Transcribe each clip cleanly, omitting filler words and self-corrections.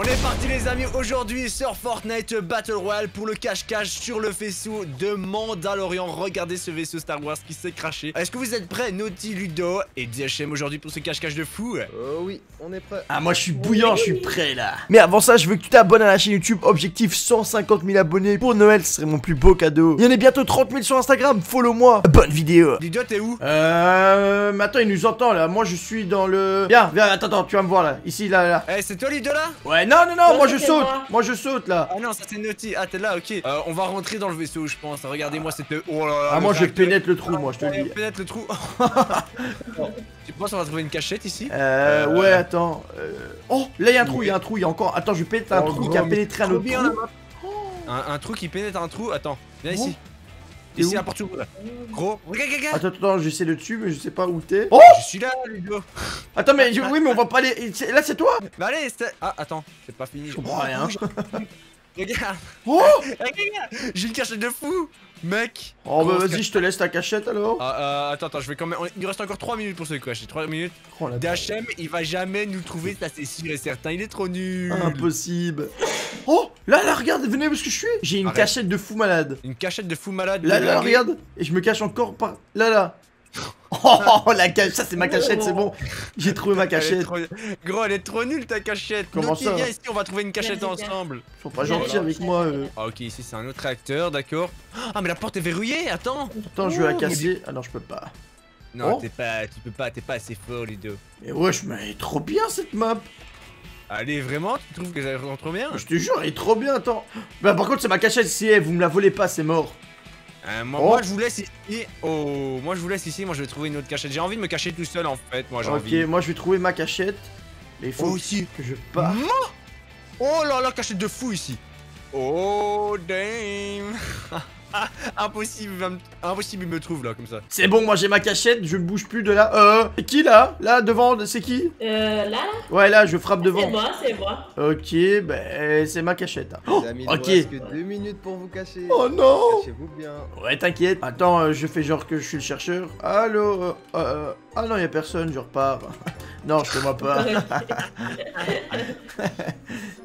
On est parti les amis, aujourd'hui sur Fortnite Battle Royale pour le cache-cache sur le vaisseau de Mandalorian. Regardez ce vaisseau Star Wars qui s'est crashé. Est-ce que vous êtes prêts, Naughty, Ludo et DHM aujourd'hui pour ce cache-cache de fou? Oh oui, on est prêts. Ah moi je suis bouillant, je suis prêt là. Mais avant ça, je veux que tu t'abonnes à la chaîne YouTube. Objectif 150 000 abonnés pour Noël, ce serait mon plus beau cadeau. Il y en a bientôt 30 000 sur Instagram, follow-moi. Bonne vidéo. Ludo, t'es où? Attends, il nous entend là, moi je suis dans le... Viens, viens, attends, tu vas me voir là, ici, là. Eh, c'est toi Ludo là? Ouais. Non, moi je saute, là. Ah non, ça c'est Naughty, ah t'es là, ok. On va rentrer dans le vaisseau je pense, regardez-moi cette... Oh là là, ah moi je pénètre le trou, moi je te le dis. Pénètre le trou. Tu penses qu'on va trouver une cachette ici? Ouais, attends. Oh, là y'a un trou, y'a encore... Attends, je pénètre un trou qui a pénétré un autre trou. Un trou qui pénètre un trou, attends, viens ici. Ici, n'importe où. Gros, regarde. Attends, j'essaie le dessus, mais je sais pas où t'es. Oh, je suis là, Ludo. Attends, mais oui, mais on va pas aller. Là, c'est toi. Bah, allez, ah, attends, c'est pas fini. Je comprends rien. Regarde. Oh, j'ai une cachette de fou, mec. Oh, bah, vas-y, je te laisse ta cachette alors. Attends, je vais quand même. Il reste encore 3 minutes pour ce crash. 3 minutes. DHM, il va jamais nous trouver, ça c'est sûr et certain. Il est trop nul. Impossible. Oh, là, regarde, venez parce que je suis. J'ai une cachette de fou malade. Une cachette de fou malade. Là, regarde. Et je me cache encore par... Là. Oh, la cachette, ça c'est ma cachette, c'est bon. J'ai trouvé ma cachette. Gros, elle est trop nulle ta cachette. Comment ça? Viens ici, on va trouver une cachette ensemble. Faut pas gentil avec moi. Ah, ok, ici c'est un autre réacteur, d'accord. Ah, mais la porte est verrouillée, attends. Attends, je vais la casser. Ah non, je peux pas. Non, t'es pas assez fort, Ludo. Mais ouais, je m'en ai trop bien cette map. Allez, vraiment, tu trouves que ça rend trop bien? Je te jure, elle est trop bien, attends. Bah, par contre, c'est ma cachette, si vous me la volez pas, c'est mort. Moi je vous laisse ici. Oh, moi je vous laisse ici, moi je vais trouver une autre cachette. J'ai envie de me cacher tout seul en fait, moi j'ai envie. Ok, moi je vais trouver ma cachette. Mais il faut aussi que je parte. Oh là là, cachette de fou ici. Oh damn. Impossible, il me trouve là comme ça. C'est bon, moi j'ai ma cachette, je ne bouge plus de là. C'est qui là? Là devant, c'est qui? Là. Ouais, là je frappe devant. C'est moi, c'est moi. Ok, bah c'est ma cachette. Les amis, ok. Il reste que 2 minutes pour vous cacher. Oh non. Cachez-vous bien. Ouais, t'inquiète. Attends, je fais genre que je suis le chercheur. Allô. Ah non, il y a personne, je repars. Non, je te vois pas.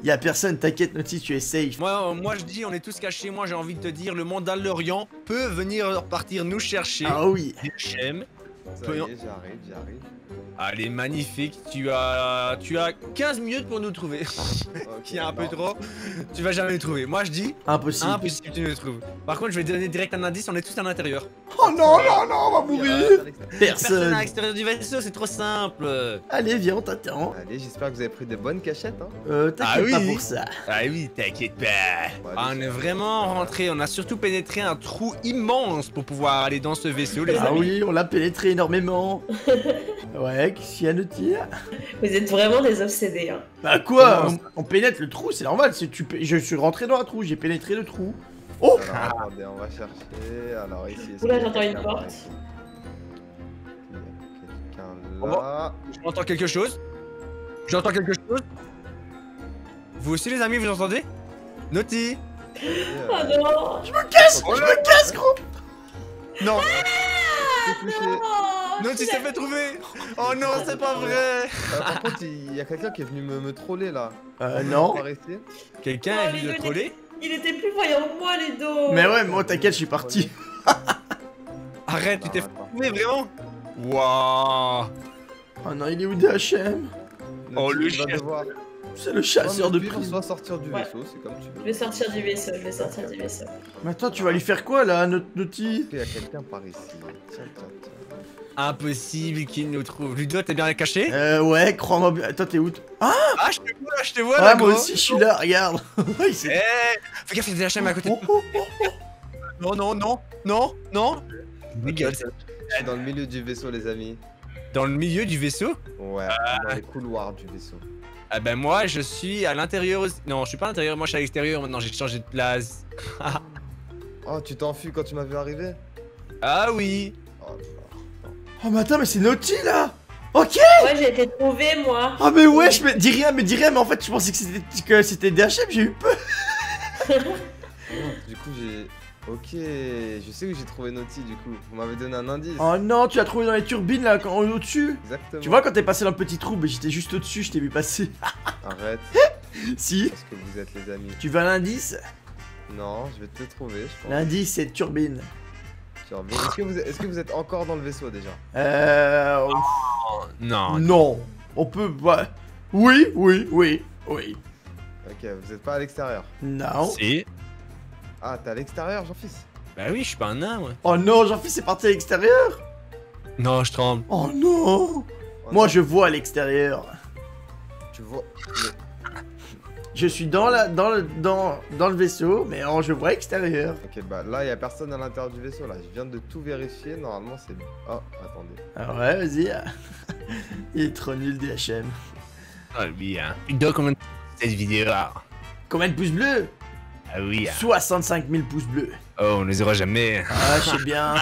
Y'a personne, t'inquiète, Naughty, tu es safe. Moi je dis, on est tous cachés. Moi j'ai envie de te dire, le Mandalorian peut venir partir nous chercher. Ah oui. DHM. J'arrive. Allez, magnifique. Tu as 15 minutes pour nous trouver. Qui est un peu trop. Tu vas jamais nous trouver. Moi je dis. Impossible. Impossible, tu nous trouves. Par contre, je vais donner direct un indice. On est tous à l'intérieur. Oh non, on va mourir. Personne à l'extérieur du vaisseau, c'est trop simple. Allez, viens, on t'attend. Allez, j'espère que vous avez pris de bonnes cachettes. Hein. T'inquiète pas pour ça. Ah oui, t'inquiète pas. On est vraiment rentré. On a surtout pénétré un trou immense pour pouvoir aller dans ce vaisseau. Les amis. Oui, on l'a pénétré énormément. Ouais, qu'est-ce qu'il y a de tir? Vous êtes vraiment des obsédés. Hein. Bah quoi? On pénètre le trou, c'est normal. Je suis rentré dans un trou, j'ai pénétré le trou. Oh! Alors, attendez, on va chercher. Alors ici. Oula, j'entends une porte. Quelqu'un là. J'entends quelque chose. Vous aussi, les amis, vous entendez? Naughty. Oh non! Je me casse, gros! Non! Naughty s'est fait trouver. Oh non, c'est pas vrai. Par contre, il y a quelqu'un qui est venu me troller là. Non. Quelqu'un est venu me troller? Il était plus voyant que moi, les dos. Mais ouais, moi t'inquiète, je suis parti. Arrête, tu t'es fait trouver vraiment? Waouh. Oh non, il est où DHM? Oh le chien. C'est le chasseur de prises. Dois sortir du vaisseau, c'est comme tu veux. Je vais sortir du vaisseau, Mais attends, tu vas lui faire quoi là, notre outil? Il y a quelqu'un par ici. Tiens. Impossible qu'il nous trouve. Ludo, t'es bien caché? Ouais, crois-moi bien. Toi, t'es où? Ah, je te vois là, gros. Moi aussi, je suis là, regarde. Eh, fais gaffe, il y a des DHM à côté. Non. Dégueule. Je suis dans le milieu du vaisseau, les amis. Dans le milieu du vaisseau? Ouais, dans les couloirs du vaisseau. Ah ben moi je suis à l'intérieur aussi. Non, je suis pas à l'intérieur, moi je suis à l'extérieur maintenant, j'ai changé de place. Oh, tu t'es enfui quand tu m'as vu arriver? Ah oui. Oh mais attends, mais c'est Naughty là. Ok. Ouais, j'ai été trouvé moi. Ah mais ouais, je me dis rien, mais en fait je pensais que c'était DHM, j'ai eu peur. Du coup j'ai... Ok, je sais où j'ai trouvé Naughty du coup, vous m'avez donné un indice. Oh non, tu l'as trouvé dans les turbines là, au-dessus. Exactement. Tu vois quand t'es passé dans le petit trou, mais j'étais juste au-dessus, je t'ai vu passer. Arrête. Si. Parce que vous êtes les amis. Tu veux l'indice? Non, je vais te le trouver, je pense. L'indice, c'est turbine. Turbine. Est-ce que vous êtes encore dans le vaisseau déjà? Oh, non. Non. On peut... Oui, oui, oui, oui. Ok, vous êtes pas à l'extérieur? Non. Si. Ah, t'es à l'extérieur, Jeanfils? Bah oui, je suis pas un nain, moi. Oh non, Jeanfils, c'est parti à l'extérieur? Non, je tremble. Oh non. Moi, je vois à l'extérieur. Tu vois... Je suis dans le vaisseau, mais en je vois extérieur. Ok, bah là, il n'y a personne à l'intérieur du vaisseau, là. Je viens de tout vérifier, normalement, c'est... Oh, attendez. Ah ouais, vas-y. Il est trop nul, DHM. Oh, bien. Ludo, combien de pouces cette vidéo-là? Combien de pouces bleus? Ah oui. 65 000 pouces bleus. Oh, on les aura jamais. Ah, je sais bien.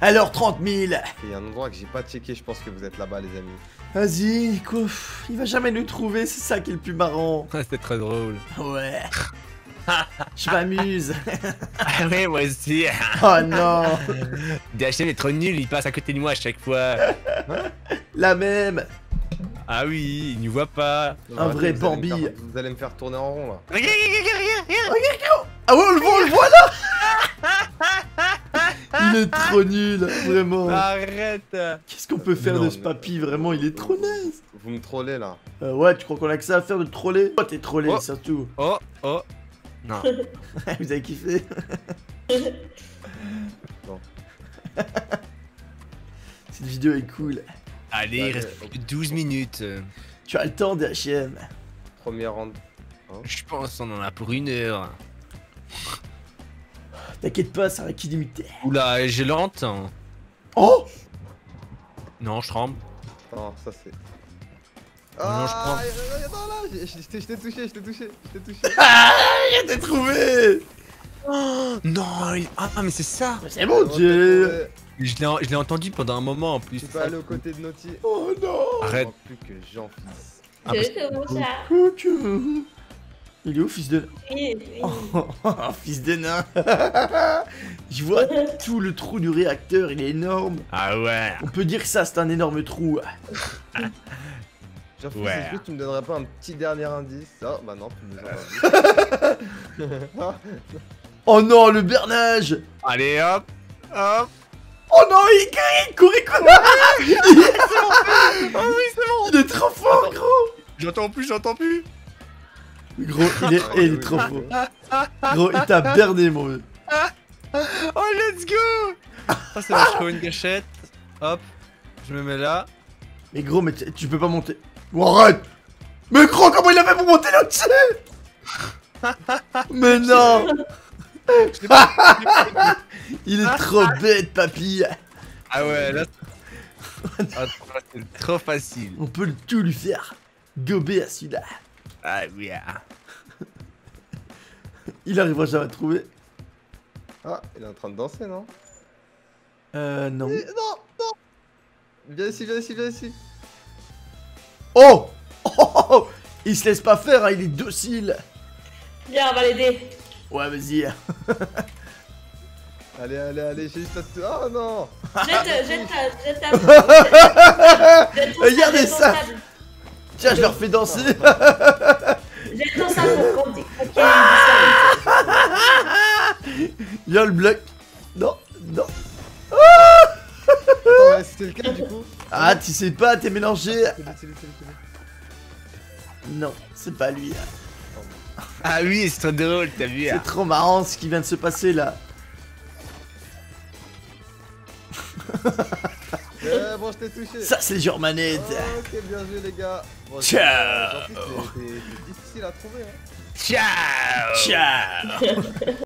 Alors, 30 000. Il y a un endroit que j'ai pas checké, je pense que vous êtes là-bas, les amis. Vas-y, quoi, il va jamais nous trouver, c'est ça qui est le plus marrant. C'était très drôle. Ouais. Je m'amuse. Ah ouais, moi aussi. Oh non. DHM est trop nul, il passe à côté de moi à chaque fois. La même. Ah oui, il n'y voit pas. Un vrai Bambi. Vous allez me faire tourner en rond là. Regarde. Ah ouais, on le voit là. Il est trop nul, vraiment. Arrête. Qu'est-ce qu'on peut faire de ce papy, vraiment, il est trop naze. Vous me trollez là. Ouais, tu crois qu'on a que ça à faire de troller? Oh, t'es trollé, oh, surtout. Oh, oh. Non. Vous avez kiffé? Bon. Cette vidéo est cool. Allez, il reste 12 minutes. Tu as le temps, DHM. Première ronde. Oh. Je pense qu'on en a pour une heure. T'inquiète pas, ça va être illimité. Oula, je l'entends. Oh. Non, je tremble. Non, ça c'est... Ah, non, je prends... je t'ai touché. Ah, il a été trouvé. Oh, non, il... Ah, mais c'est ça. C'est mon dieu. Je l'ai entendu pendant un moment en plus. Tu peux aller aux côtés de Naughty. Oh non. Arrête. Plus que Jeanfils. Ah, coucou. Il est où, fils de... Oui, oui. Oh, fils de nain. Je vois tout le trou du réacteur, il est énorme. Ah ouais. On peut dire que ça, c'est un énorme trou. Jeanfils, ouais. Est-ce que tu me donnerais pas un petit dernier indice? Oh, bah non, tu me donnerais pas. Oh non, le bernage. Allez, hop, hop. Oh non, il courait quoi? Oh oui, c'est bon. Oh oui, c'est bon. Il est trop fort, gros. J'entends plus. Gros, il est, trop fort. Gros, il t'a berné, mon vieux. Oh, let's go. Oh, c'est bon, je trouve une gâchette. Hop, je me mets là. Mais gros, mais tu peux pas monter. Oh, arrête. Mais gros, comment il a fait pour monter là-dessus? Mais non. Il est trop bête, papy. Ah ouais, là... c'est trop facile. On peut tout lui faire. Gober à celui-là. Ah oui. Il arrivera jamais à trouver. Ah, il est en train de danser, non? Non. Non, non. Viens ici. Oh, oh. Il se laisse pas faire, hein, il est docile. Viens, on va l'aider. Ouais, vas-y. Allez, j'ai juste à... Oh non. Jette ta... Regardez ça. Tiens, je leur fais danser. Jette ton sac pour compter. Il y a le bloc. Non. Attends, c'était le cas du coup. Ah, tu sais pas, t'es mélangé. Non, c'est pas lui. Ah oui, c'est trop drôle, t'as vu. C'est trop marrant ce qui vient de se passer là. Bon, je t'ai touché. Ça, c'est les Germanettes. Oh, ok, bien joué, les gars. Bon, ciao. C'est difficile à trouver. Hein. Ciao.